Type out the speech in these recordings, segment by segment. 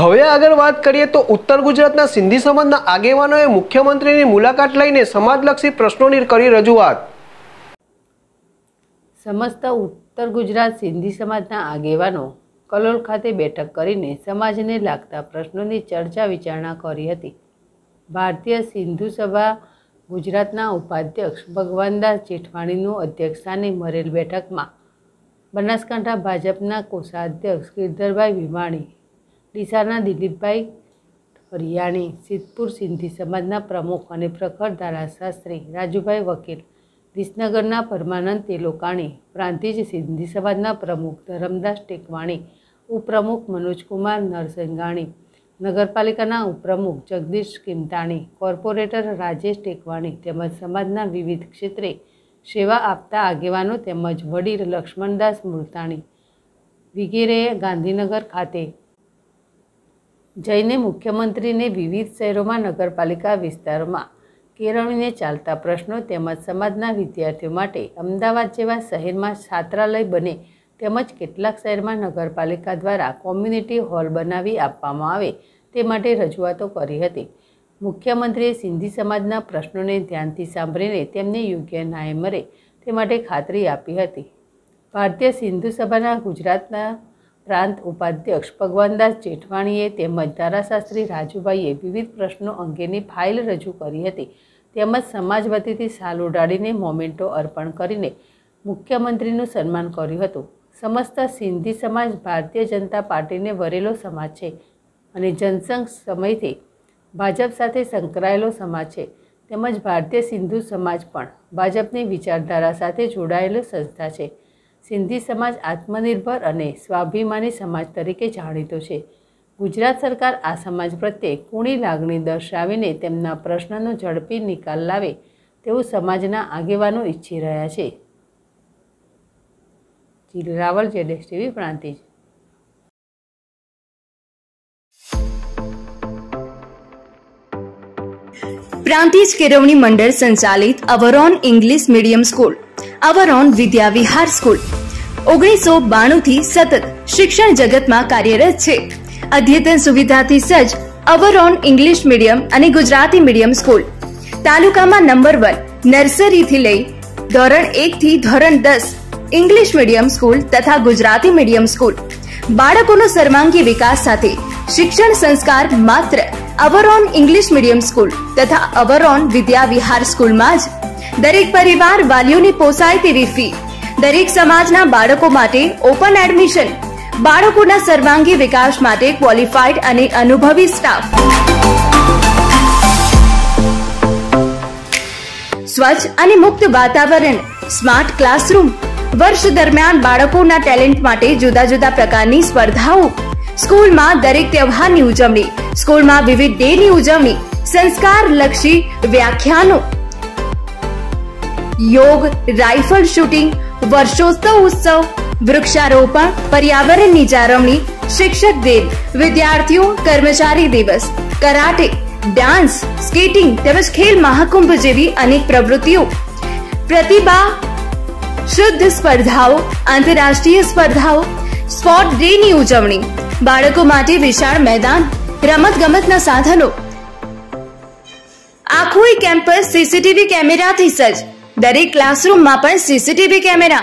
હવે આગળ વાત કરીએ તો ઉત્તર ગુજરાતના સિંધી સમાજના આગેવાનોએ મુખ્યમંત્રીની મુલાકાત લઈને સમાજલક્ષી પ્રશ્નોની કરી રજૂઆત. સમસ્ત ઉત્તર ગુજરાત સિંધી સમાજના આગેવાનો કલોલ ખાતે બેઠક કરીને સમાજને લાગતા પ્રશ્નોની ચર્ચા વિચારણા કરી હતી. ભારતીય સિંધુ સભા ગુજરાતના ઉપાધ્યક્ષ ભગવાનદાસ જેઠવાણીનું અધ્યક્ષસ્થાને મળેલ બેઠકમાં બનાસકાંઠા ભાજપના કોષાધ્યક્ષ ગિરધરભાઈ વિમાણી, ડીસાના દિલીપભાઈ હરિયાણી, સિદ્ધપુર સિંધી સમાજના પ્રમુખ અને પ્રખર ધારાશાસ્ત્રી રાજુભાઈ વકીલ, વિસનગરના પરમાનંદ તેલોકાણી, પ્રાંતિજ સિંધી સમાજના પ્રમુખ ધરમદાસ ટેકવાણી, ઉપપ્રમુખ મનોજકુમાર નરસિંગાણી, નગરપાલિકાના ઉપપ્રમુખ જગદીશ કિમતાણી, કોર્પોરેટર રાજેશ ટેકવાણી તેમજ સમાજના વિવિધ ક્ષેત્રે સેવા આપતા આગેવાનો તેમજ વડીલ લક્ષ્મણદાસ મુલતાણી વગેરે ગાંધીનગર ખાતે જઈને મુખ્યમંત્રીને વિવિધ શહેરોમાં નગરપાલિકા વિસ્તારોમાં કેળવણીને ચાલતા પ્રશ્નો તેમજ સમાજના વિદ્યાર્થીઓ માટે અમદાવાદ જેવા શહેરમાં છાત્રાલય બને તેમજ કેટલાક શહેરમાં નગરપાલિકા દ્વારા કોમ્યુનિટી હોલ બનાવી આપવામાં આવે તે માટે રજૂઆતો કરી હતી. મુખ્યમંત્રીએ સિંધી સમાજના પ્રશ્નોને ધ્યાનથી સાંભળીને તેમને યોગ્ય ન્યાય મળે તે માટે ખાતરી આપી હતી. ભારતીય સિંધુ સભાના ગુજરાતના પ્રાંત ઉપાધ્યક્ષ ભગવાનદાસ જેઠવાણીએ તેમજ ધારાશાસ્ત્રી રાજુભાઈએ વિવિધ પ્રશ્નો અંગેની ફાઇલ રજૂ કરી હતી. તેમજ સમાજ વતીથી શાલ ઉડાડીને મોમેન્ટો અર્પણ કરીને મુખ્યમંત્રીનું સન્માન કર્યું હતું. સમસ્ત સિંધી સમાજ ભારતીય જનતા પાર્ટીને વરેલો સમાજ છે અને જનસંઘ સમયથી ભાજપ સાથે સંકળાયેલો સમાજ છે. તેમજ ભારતીય સિંધુ સમાજ પણ ભાજપની વિચારધારા સાથે જોડાયેલો સંસ્થા છે. સિંધી સમાજ આત્મનિર્ભર અને સ્વાભિમાની સમાજ તરીકે જાણીતો છે. ગુજરાત સરકાર આ સમાજ પ્રત્યે કુણી લાગણી દર્શાવીને તેમના પ્રશ્નનો ઝડપી નિકાલ લાવે તેવું સમાજના આગેવાનો ઈચ્છી રહ્યા છે. જીલ રાવલ, જેડેશ ટીવી, પ્રાંતિજ. પ્રાંતિજ કેળવણી મંડળ સંચાલિત our own English medium school, our own Vidya Vihar school 1992 થી સતત શિક્ષણ જગતમાં કાર્યરત છે. અદ્યતન સુવિધાથી સજ્જ અવરોન ઇંગ્લિશ મીડિયમ અને ગુજરાતી મીડિયમ સ્કૂલ તાલુકામાં નંબર 1 નર્સરીથી લઈ ધોરણ 1 થી ધોરણ 10 ઇંગ્લિશ મીડિયમ સ્કૂલ તથા ગુજરાતી મીડિયમ સ્કૂલ બાળકોનો સર્વાંગી વિકાસ સાથે શિક્ષણ સંસ્કાર માત્ર અવરોન ઇંગ્લિશ મીડિયમ સ્કૂલ તથા અવરોન વિદ્યા વિહાર સ્કૂલમાં જ દરેક પરિવાર વાલીઓને પોસાય તેવી ફી, દરેક સમાજના બાળકો માટે ઓપન એડમિશન, બાળકોના સર્વાંગી વિકાસ માટે ક્વોલિફાઈડ અને અનુભવી સ્ટાફ, સ્વચ્છ અને મુક્ત વાતાવરણ, સ્માર્ટ ક્લાસરૂમ, વર્ષ દરમિયાન બાળકોના ટેલેન્ટ માટે જુદા જુદા પ્રકારની સ્પર્ધાઓ, સ્કૂલમાં દરેક તહેવારની ઉજવણી, સ્કૂલમાં વિવિધ ડેની ઉજવણી, સંસ્કારલક્ષી વ્યાખ્યાનો, યોગ, રાઇફલ શૂટિંગ, વર્ષોત્સવ ઉત્સવ, વૃક્ષારોપણ, પર્યાવરણની જાળવણી, શિક્ષક દિન, વિદ્યાર્થીઓ કર્મચારી દિવસ, કરાટે, ડાન્સ, સ્કેટિંગ તેમજ ખેલ મહાકુંભ જેવી અનેક પ્રવૃત્તિઓ, પ્રતિભા શુદ્ધ સ્પર્ધાઓ, આંતરરાષ્ટ્રીય સ્પર્ધાઓ, સ્પોર્ટ ડેની ઉજવણી, બાળકો માટે વિશાળ મેદાન, રમતગમતના સાધનો, આખું કેમ્પસ સીસીટીવી કેમેરાથી સજ્જ, દરેક ક્લાસરૂમમાં પણ સીસીટીવી કેમેરા,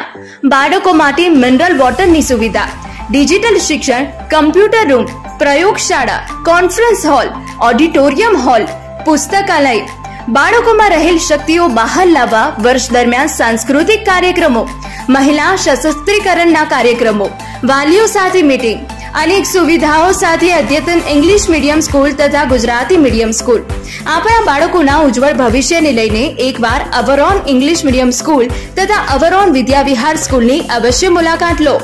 બાળકો માટે મિનરલ વોટરની સુવિધા, ડિજિટલ શિક્ષણ, કમ્પ્યુટર રૂમ, પ્રયોગશાળા, કોન્ફરન્સ હોલ, ઓડિટોરિયમ હોલ, પુસ્તકાલય, બાળકોમાં રહેલ શક્તિઓ બહાર લાવવા વર્ષ દરમિયાન સાંસ્કૃતિક કાર્યક્રમો, મહિલા સશસ્ત્રીકરણના કાર્યક્રમો, વાલીઓ સાથે મીટિંગ, અનેક સુવિધાઓ સાથે અદ્યતન ઇંગ્લિશ મીડિયમ સ્કૂલ તથા ગુજરાતી મીડિયમ સ્કૂલ આપણા બાળકોના ઉજ્જવળ ભવિષ્યને લઈને એકવાર અવરોન ઇંગ્લિશ મીડિયમ સ્કૂલ તથા અવરોન વિદ્યાવિહાર સ્કૂલની અવશ્ય મુલાકાત લો.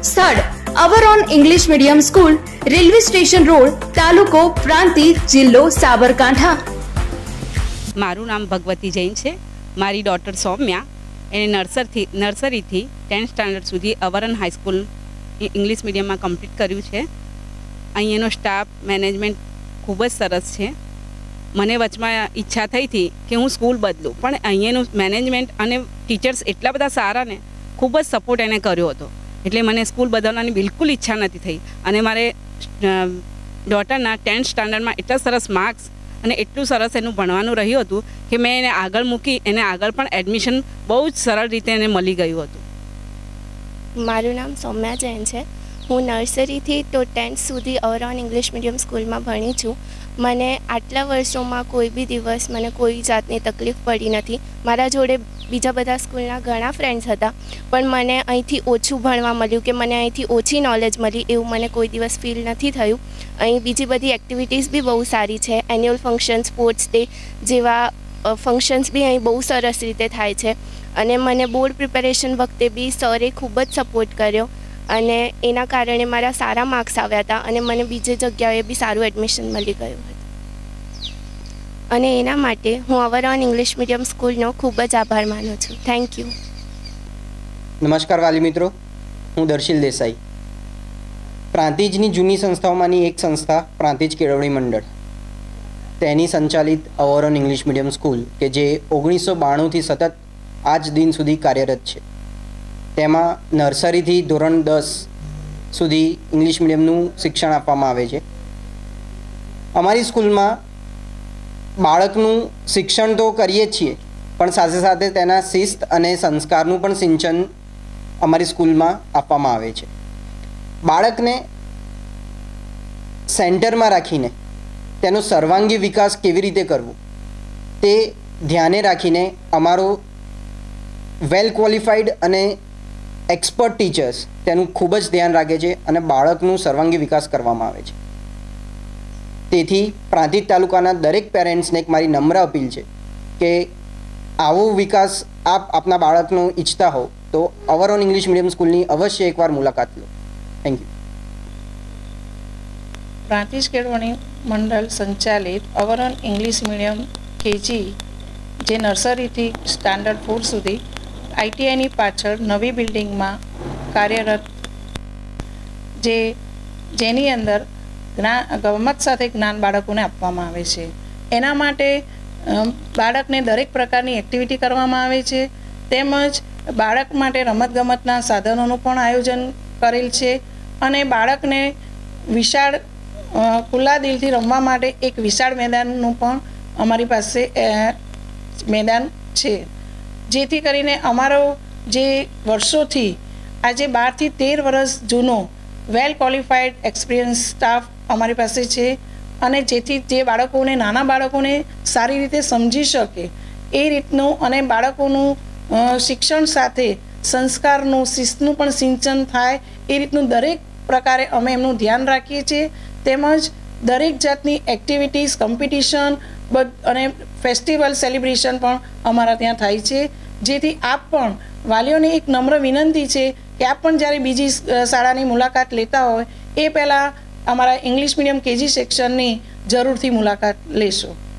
સ્થળ: our own English medium school, railway station road, તાલુકો પ્રાંતિજ, જિલ્લો સાબરકાંઠા. મારું નામ ભગવતી જૈન છે. મારી ડોટર સૌમ્યા એને નર્સરીથી 10th સ્ટાન્ડર્ડ સુધી અવરોન હાઈસ્કૂલ ઇંગ્લિશ મીડિયમમાં કમ્પ્લીટ કર્યું છે. અહીંયાનો સ્ટાફ મેનેજમેન્ટ ખૂબ જ સરસ છે. મને વચમાં ઈચ્છા થઈ હતી કે હું સ્કૂલ બદલું, પણ અહીંયાનું મેનેજમેન્ટ અને ટીચર્સ એટલા બધા સારા ને ખૂબ જ સપોર્ટ એને કર્યો હતો, એટલે મને સ્કૂલ બદલવાની બિલકુલ ઈચ્છા નથી થઈ. અને મારે ડોટરના 10th સ્ટાન્ડર્ડમાં એટલા સરસ માર્ક્સ અને એટલું સરસ એનું ભણવાનું રહ્યું હતું કે મેં એને આગળ મૂકી એને આગળ પણ એડમિશન બહુ જ સરળ રીતે એને મળી ગયું હતું। મારું નામ સૌમ્યા જૈન છે। હું નર્સરીથી તો 10th સુધી ઓવરઓલ ઇંગ્લિશ મીડિયમ સ્કૂલમાં ભણી છું। मैंने आटला वर्षों में कोई भी दिवस मैंने कोई जातनी तकलीफ पड़ी नहीं। मारा जोड़े बीजा बधा स्कूलना घणा फ्रेंड्स हता पण मने अहींथी ओछू भणवा मळ्यु के मने अहींथी ओछी नॉलेज मळी एवं मने कोई दिवस फील नहीं थयुं। अहीं बीजी बधी एक्टिविटीज भी बहुत सारी है। एन्युअल फंक्शन स्पोर्ट्स डे जेवा फंक्शन्स भी अहीं बहुत सरस रीते थाय छे अने मने बोर्ड प्रिपेरेशन वखते बी सरे खूब ज सपोर्ट कर्यो अने एना कारणे मारा सारा मार्क्स आव्या था अने मने बीजे जग्याए बी सारू एडमिशन मळी गयुं हतुं अने एना माटे हूँ ओवरऑल इंग्लिश मीडियम स्कूलनो खूब ज आभार मानु छुं। Thank you. नमस्कार वाली मित्रों, हूँ दर्शिल देसाई। प्रांतिजनी जूनी संस्थाओमांनी एक संस्था प्रांतिज केळवणी मंडळ तेनी संचालित ओवरऑल इंग्लिश मीडियम स्कूल के जे 1992 थी सतत आज दिन सुधी कार्यरत छे। तेमा नर्सरी थी धोरण 10 सुधी इंग्लिश मीडियमनु शिक्षण आपवामां आवे छे। अमारी स्कूल में बाळकनु शिक्षण तो करीए छीए पण साथे साथे तेना शिस्त अने संस्कारनु पण सिंचन अमारी स्कूल में आपवामां आवे छे। बाळकने सेंटर में राखीने तेनो सर्वांगी विकास केवी रीते करवो ते ध्याने राखीने अमारो वेल क्वॉलिफाइड अने एक्सपर्ट टीचर्स तेनु खूब ज ध्यान राखे छे अने बाळकनु सर्वांगी विकास करवामां आवे छे। तेथी प्रांतिज तालुकाना दरेक पेरेंट्सने एक मारी नम्र अपील छे के आवो विकास आप आपना बाळकनो इच्छता हो तो ओवरऑल इंग्लिश मीडियम स्कूलनी अवश्य एकवार मुलाकात लो। Thank you. प्रांतिज केळवणी मंडल संचालित ओवरऑल इंग्लिश मीडियम केजी जे नर्सरी थी स्टैंडर्ड 4 सुधी आईटीआई नी पाछळ नवी बिल्डिंग में कार्यरत जेनी अंदर गम्मत साथे ज्ञान बाळकोने आपवामां आवे छे। एना माटे बाळकने दरेक प्रकारनी एक्टिविटी करवामां आवे छे तेमज बाळक माटे रमतगमतना साधनोनुं पण आयोजन करेल छे अने बाळकने विशाळ खुला दिलथी रमवा माटे एक विशाळ मैदाननुं पण अमारी पासे मैदान छे। जेथी करीने अमारो जे वर्षों थी आजे 12 થી 13 वर्ष जूनो वेल क्वॉलिफाइड एक्सपीरियंस स्टाफ अमारी पासे छे अने जेथी जे बाळकोने नाना बाळकोने सारी रीते समझी शके ए रीतनुं अने बाळकोनुं शिक्षण साथे संस्कारनुं शिस्तनुं पण सिंचन थाय ए रीतनुं दरेक प्रकारे अमे एमनुं ध्यान राखीए छीए तेमज दरेक जातनी एक्टिविटीज कॉम्पिटिशन अने फेस्टिवल सेलिब्रेशन पण अमारा त्यां थाय छे। जेथी आप पण वालीओने एक नम्र विनंती छे कि आप पण ज्यारे बीजी शाळानी मुलाकात लेता होय ए पहेला अमारा इंग्लिश मीडियम केजी सेक्शननी जरूरथी मुलाकात लेशो।